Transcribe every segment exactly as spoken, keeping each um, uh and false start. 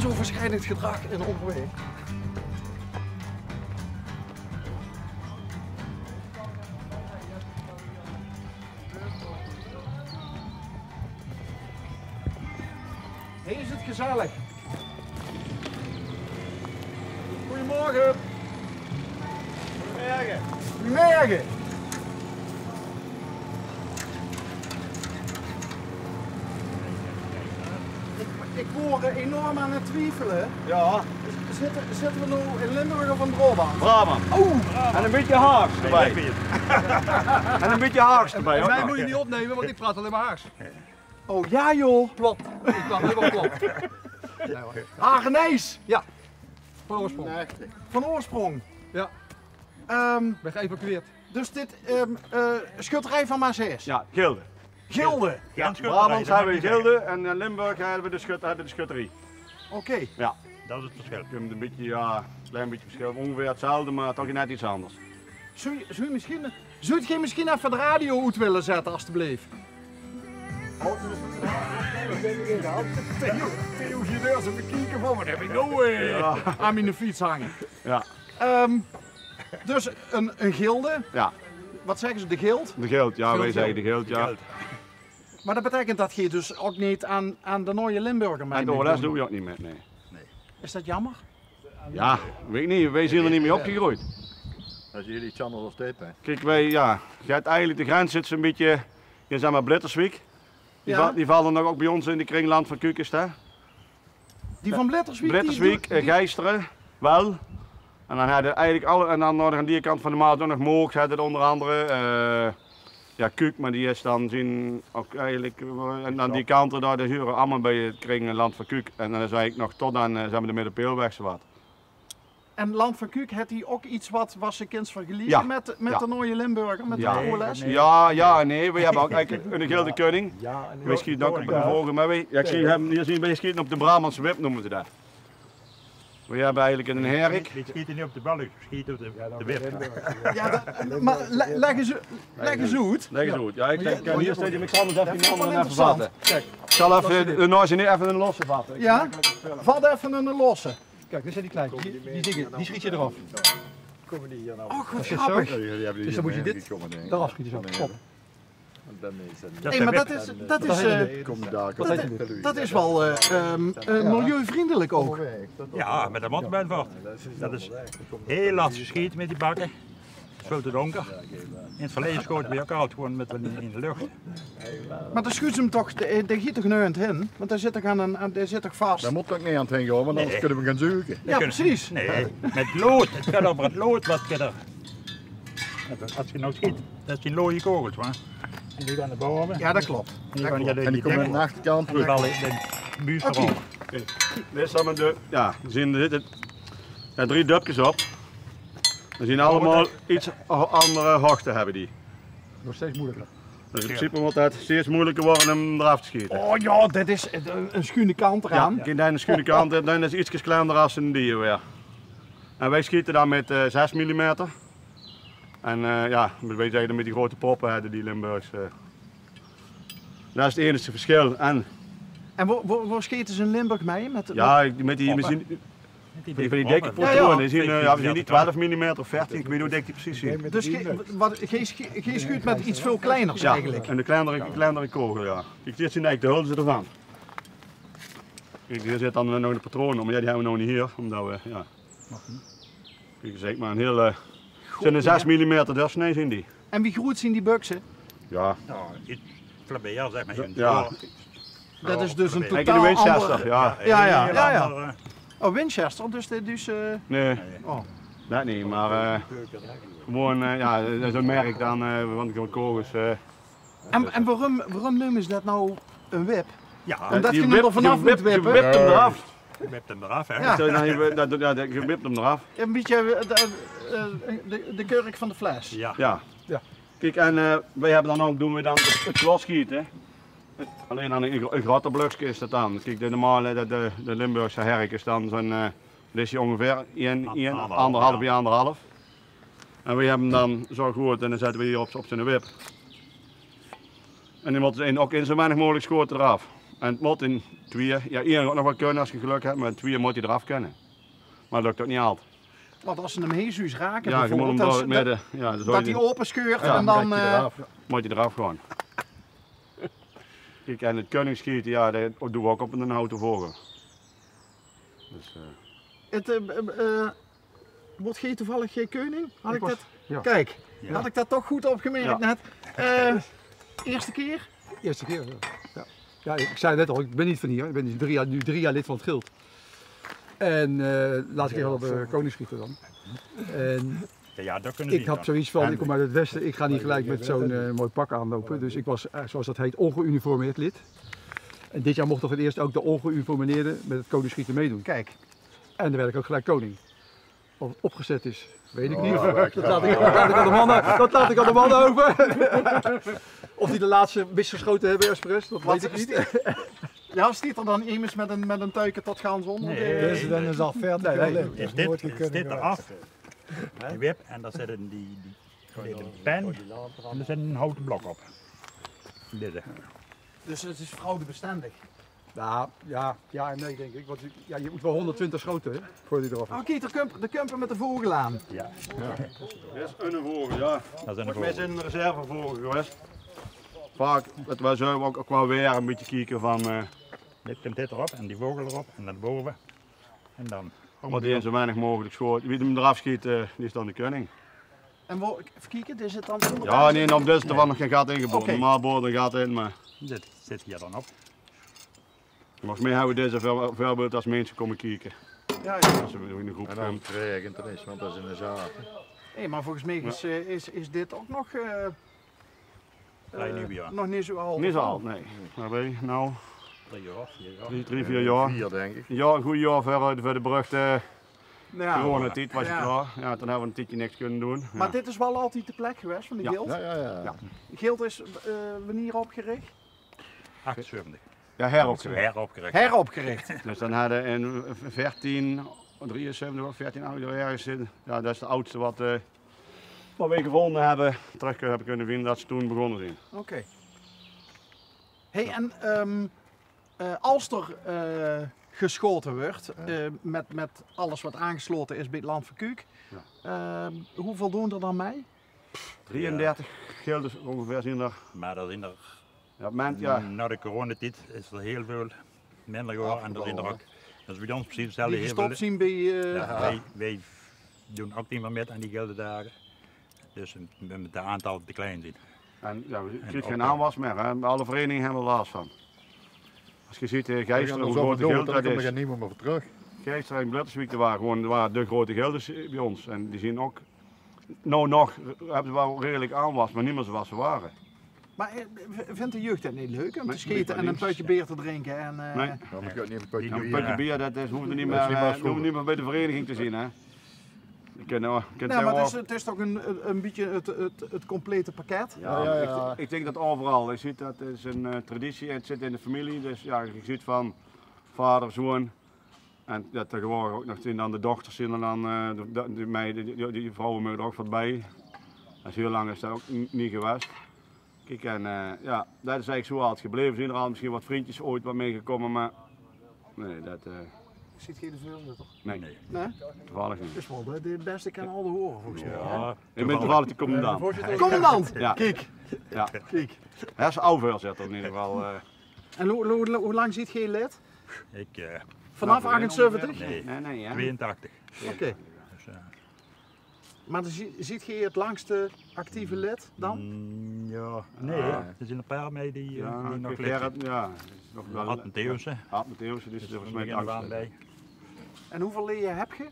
grensoverschrijdend gedrag in Óngerwaeg. Hier is het gezellig. Goedemorgen. Goedemorgen. Goedemorgen. Ik, ik hoor enorm aan het twijfelen. Ja. Zitten, zitten we nu in Limburg of in Brabant? Brabant. Oh. En een beetje Haags erbij. En een beetje Haags erbij. En mij moet je niet opnemen, want ik praat alleen maar Haags. Oh ja joh. Klopt. Ik praat helemaal klopt. Hagenees. Ja. Van oorsprong. Van oorsprong. Ja. Um, ben geëvacueerd. Dus dit um, uh, schutterij van Maashees. Ja, Gilde. Gilde. Ja, Brabant hebben we Gilde en in Limburg hebben we de, schut, hebben de schutterij. Oké. Okay. Ja. Dat is het verschil. Je hebt een beetje, ja, een klein beetje verschil. Ongeveer hetzelfde, maar toch net iets anders. Zou je, zou je misschien, zou je misschien even de radio uit willen zetten, alstublieft? Theo Giedeur is op de kieken van, wat heb ik nou eh, aan mijn fiets hangen. Ja. Um, dus een, een gilde. Ja. Wat zeggen ze, de gild? De gild, ja, gild, wij zeggen de gild, ja. De gild. Maar dat betekent dat je dus ook niet aan, aan de Nieuwe Limburger mee. En de dat doe je ook niet meer, nee. nee. Is dat jammer? Ja, weet ik niet, wij zijn er niet mee opgegroeid. Dat is jullie iets anders als dit, hè? Kijk, wij, ja, je hebt eigenlijk de grens zit zo'n beetje, je zegt maar Blitterswijk. Die, ja? va die vallen nog ook bij ons in de kring Land van Cuijk, hè? Die van Blitterswijk? Blitterswijk, die... Geijsteren, wel. En dan hadden eigenlijk alle, en dan nog aan die kant van de Maas nog Moog, hadden onder andere. Uh, ja, Cuijk, maar die is dan zien ook eigenlijk, en aan die kanten daar de huren allemaal bij het kring Land van Cuijk. En dan is eigenlijk nog tot aan uh, de Middenpeelweg zowat. En Land van Cuijk, had hij ook iets wat was je kind vergeleken ja. met, met ja. de Nieuwe Limburger, met ja. de oorles? Nee, nee. Ja, ja, nee, we hebben ook eigenlijk een gilde kunning. Ja, en we schieten ook op de volgende, maar we, ja, kijk, hem, hier zien we schieten op de Brabantse wip noemen ze dat. We hebben eigenlijk een herrik. We schieten niet op de balk, we schieten op de, de wip. Ja, dat, maar le, leg eens uit. Leg eens uit, ja, ik denk, hier staat hij, ik zal het even in de andere even vatten. Kijk. Ik zal even de noze niet even een losse vatten. Ja, vat even een losse. Kijk, dit zijn die kleintjes, die, die, die, die schiet je eraf. Komen die hier nou? Oh, goed, grappig. Dus dan moet je dit eraf schieten zo. Top. Nee, maar dat is, dat is, uh, dat, dat is wel uh, uh, milieuvriendelijk ook. Ja, met een motorbuitvaart. Dat is heel lastig geschieten met die bakken. Het is veel te donker. In het verleden schoten we ook oud gewoon met in de lucht. Maar dan schuurt ze hem toch, daar giet toch nu aan het heen? Want daar zit toch, aan een, aan, daar zit toch vast? Daar moet toch niet aan het heen gaan, want nee. Anders kunnen we gaan zoeken. Ja, precies. Nee, met lood. Het gaat over het lood wat je er... Als je nou schiet, dat zijn looie kogels, maar. En die gaan de bomen. Ja, dat klopt. En die, die, die, die komen aan de achterkant terug. En de buurt van boven. Dit zijn de... Ja, er zitten ja, drie dubjes op. We zien allemaal iets andere hoogte hebben die. Nog steeds moeilijker. Dus in principe moet het steeds moeilijker worden om eraf te schieten. Oh ja, dit is een schuine kant eraan. Ja, ja. Een schuine kant en dan is het iets kleiner als een dier weer. En wij schieten dan met uh, zes millimeter. En uh, ja, wij zeggen met die grote poppen hebben die Limburgs. Uh. Dat is het enige verschil. En, en waar, waar, waar schieten ze in Limburg mee? Met, ja, met, met die... Die van die dikke patronen, die zijn niet twaalf millimeter of veertien, ik weet niet hoe dik die precies zijn. Dus je schuurt met iets veel kleiners ja, eigenlijk? En de kleinere, kleinere kogel, ja. Kijk, dit zijn eigenlijk de hulzen ervan. Kijk, hier zit dan nog de patronen, maar ja, die hebben we nog niet hier, omdat we, ja. Kijk, zeg maar een hele... Het zijn een zes millimeter doorsnee, zijn die. En wie groeit zijn die buksen? Ja. Nou, iets flabbeer, zeg maar. Ja. Dat is dus een totaal andere... Winchester, ja. Ja, ja, ja. Oh, Winchester, dus dit dus... Uh... Nee, oh. Dat niet, maar uh, gewoon, uh, ja, dat is een merk dan, uh, want ik heb kogels. Uh, en en waarom, waarom noemen ze dat nou een wip? Ja, omdat je, je hem er vanaf moet wippen. Je wipt hem eraf. Je wipt hem eraf, hè? Ja, je wipt hem eraf. Een beetje de, de, de kurk van de fles. Ja. Ja. Ja. Kijk, en uh, wij hebben dan ook, doen we dan het klosschieten. Alleen aan een, een grote bluksje is dat dan. Kijk, de normale, de, de, de Limburgse herk is dan zo'n, uh, is die ongeveer anderhalf bij anderhalf. En we hebben hem dan zo goed en dan zetten we die op, op zijn wip. En die moet ook in zo weinig mogelijk schoten eraf. En het moet in Tweeën, ja, één gaat nog wel kunnen als je geluk hebt, maar tweeën moet je eraf kunnen. Maar dat lukt niet altijd. Want als ze hem heel zuus raken, ja, bijvoorbeeld, dat, het midden, ja, dat, dat hij open scheurt, ja, en dan, dan je moet je eraf gaan. Kijk, en het kunnen schieten, ja, dat doen we ook op een houten vogel. Dus, uh... het, uh, uh, wordt geen toevallig geen keuning? Had ik, ik was, dat? Ja. Kijk, ja. Had ik dat toch goed opgemerkt, ja, net. Uh, eerste keer? Eerste keer, ja. Ja, ik zei net al, ik ben niet van hier, ik ben nu drie jaar, nu drie jaar lid van het Gild. En uh, laatste keer wel op uh, koningsschieten dan. En ja, ja, dat kunnen ik had zoiets van, ik kom uit het westen, ik ga niet gelijk met zo'n uh, mooi pak aanlopen. Dus ik was, uh, zoals dat heet, ongeuniformeerd lid. En dit jaar mocht toch het eerst ook de ongeuniformeerden met het koningsschieten meedoen. Kijk. En dan werd ik ook gelijk koning. Of het opgezet is, weet ik niet. Oh, dat, laat ik, dat, laat ik aan de mannen, dat laat ik aan de mannen over. Of die de laatste mis geschoten hebben, expres, dat weet ik niet. Ja, stiet er dan immers met een, met een tuiken tot gans onder? Nee, dus dan is al verder. Nee, nee, nee. Is dit, is dit eraf? Die wip, en daar zit een, die, die, een pen en er zit een houten blok op. Dit. Dus het is fraudebestendig? Nou, ja, ja en nee denk ik. Want ja, je moet wel honderdtwintig schoten, hè, voor die eraf. Oh, kijk, de kumper, de kumper met de vogel aan. Ja. Ja. Dat is een vogel, ja. Volgens mij zijn een reservevogel geweest. Vaak, het was ook qua weer een beetje kieken van... Uh, dit komt dit erop en die vogel erop en dan boven. En dan... Omdat hij zo weinig mogelijk schoot. Wie hem eraf schiet, uh, die is dan de koning. En wat, kieken, is het dan... Ja, nee, op dit is er wel nog geen gat ingeboord. Okay. Normaal boord er een gat in, maar... Dit zit hier dan op. Volgens mij houden we deze voorbeeld als mensen komen kieken. Ja, ja. Als we in een groep en dan krijgen het is, want dat is in de zaad. Nee, maar volgens mij is, ja. uh, is, is dit ook nog... Uh, Uh, nu, ja. Nog niet zo oud? Niet zo oud, nee. Waar ben je nou? Drie jaar, vier jaar. Drie, vier jaar. Vier, denk ik. Ja, een goed jaar voor, voor de beruchte ja, coronatijd was ja. klaar. Ja, toen hebben we een tijdje niks kunnen doen. Ja. Maar dit is wel altijd de plek geweest van de ja. Gild? Ja, ja, ja. ja. Gild is uh, wanneer opgericht? achtenzeventig. Ja, heropgericht. Heropgericht. Heropgericht. Heropgericht. Dus dan hadden we in veertien drieënzeventig, veertien achtenzeventig, ja, dat is de oudste wat... Uh, wat we gevonden hebben, terug hebben kunnen vinden dat ze toen begonnen zijn. Oké. Okay. Hey, ja. En um, uh, als er uh, geschoten wordt, ja. uh, met, met alles wat aangesloten is bij het Land van Cuijk, ja. uh, hoeveel doen er dan mee? drieëndertig, ja. Dus ongeveer zijn er. Maar dat zijn er, ja, men, ja. na de coronatijd is er heel veel minder geworden en dat zijn er ook. Dus bij ons precies hetzelfde. Die gestopt zijn bij... Uh... Ja, wij, wij doen ook niet meer met aan die gildendagen. Dus met de aantal te klein zit. En ja, je ziet geen aanwas meer, hè? Alle verenigingen hebben er last van. Als je ziet, Geijsteren, hoe groot de gilde dat is. Er niemand meer terug. Geijsteren en Blitterswijk, dat waren gewoon waren de grote gilden bij ons. En die zien ook, nou nog, hebben ze wel redelijk aanwas, maar niet meer zoals ze waren. Maar vindt de jeugd dat niet leuk om te scheten en een potje bier te drinken? En, uh... Nee, ja, maar je niet een potje bier. Een potje bier, dat is, hoeft niet meer, uh, hoeft niet meer bij de vereniging te zien, hè? Ken, ken nee, maar het is, het is toch een, een beetje het, het, het complete pakket? Ja, ja, ja. Ik, ik denk dat overal. Je ziet dat is een uh, traditie en het zit in de familie. Dus ja, je ziet van vader, zoon. En dat er gewoon ook nog zien, dan de dochters zien en dan uh, de, de meiden, die, die, die vrouwen mogen er ook wat bij. Dat is heel lang is dat ook niet geweest. Kijk, en uh, ja, dat is eigenlijk zo altijd gebleven. Er zijn er al misschien wat vriendjes ooit wat meegekomen, maar nee, dat... Uh, Ik zit geen veel toch? Nee. Nee? Nee? Toevallig niet. Dat is wel de beste ik aan al de horen volgens mij. Ja. Ik ben toevallig de commandant. De commandant! Ja. Kijk. Ja. Kijk. Dat is overzetter in ieder geval. Uh... En hoe, hoe, hoe lang zit geen lid? Ik... Uh, Vanaf achtenzeventig? Nee. Nee, nee, ja. tweeëntachtig. Oké. Okay. Dus, uh... Maar ziet je het langste actieve lid dan? Mm, ja. Nee, ah. Er zijn een paar mee die, ja, die nog lid zijn. Ja. Ad Matthäusen. Ad Matthäusen, dus volgens mij het bij. En hoeveel leden heb je?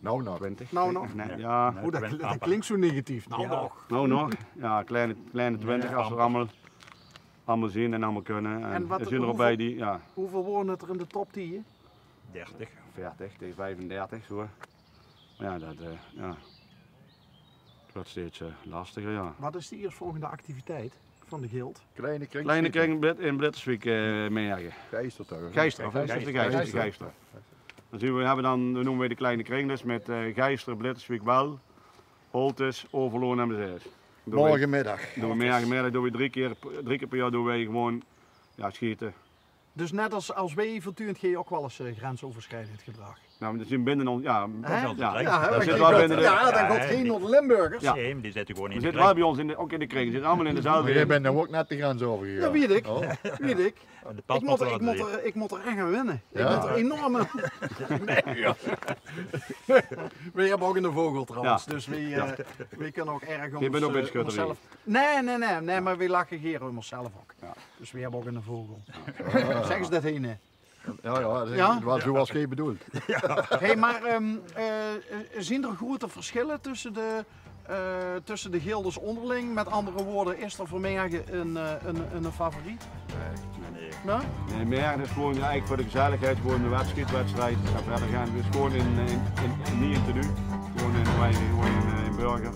Nou nog. twintig. Nou nog? Nee. Ja. O, dat, dat klinkt zo negatief. Nou ja. nog. Nou nog. Ja, kleine, kleine twintig, ja, als we allemaal, allemaal zien en allemaal kunnen. En, en wat, er zijn er hoeveel, bij die, ja. Hoeveel wonen er in de top tien? dertig. veertig, tegen vijfendertig zo. Ja, dat, uh, ja. Het wordt steeds uh, lastiger, ja. Wat is de eerstvolgende activiteit van de Gild? Kleine kring. Kleine kring in Blitterswijk uh, meejagen. Geijsteren. Geijsteren, vijftig Geijsteren. Dus we hebben dan, we noemen we de kleine kring, dus met uh, Geijsteren, Blitterswijk, Wel, Holtes, Overloon en Maashees. Morgenmiddag. Morgenmiddag doen we drie keer, drie keer per jaar doen wij gewoon ja, schieten. Dus net als, als wij voortdurend geef je ook wel eens uh, grensoverschrijdend gedrag. Nou, dat zit binnen ons, ja, dat ja, ja, zit wel binnen de... Ja, daar gaat geen Noord-Limburgers. Ja, die zitten gewoon in de... Zit wel bij ons in de, ook in de kring, zit allemaal in dezelfde... Maar jij bent nou ook net de grens overgegaan. Dat weet ik, oh. weet ik. De ik, moet er, ik, moet er, ik moet er echt aan winnen. Ja. Ik moet er enorm aan... Nee, ja. We hebben ook in de vogel trouwens, ja. dus we, uh, ja. we kunnen ook erg ons... Je bent ook in de schutterie. Onszelf... Nee, nee, nee, nee, maar we lachen hier om onszelf ook. Ja. Dus we hebben ook in de vogel. Ja. Zeg eens dat heen, hè. Ja, ja, dat ja? was zoals ja. geen bedoeld. Ja. Hey, maar um, uh, zien er grote verschillen tussen de, uh, tussen de gildes onderling? Met andere woorden, is er voor mij eigenlijk een, een, een, een favoriet? Nee. Nee, nou? nee meer is gewoon eigenlijk voor de gezelligheid, gewoon een wedstrijdwedstrijd. En verder gaan we gewoon in, in, in, in niet in tenue, gewoon in, in, in, in burger.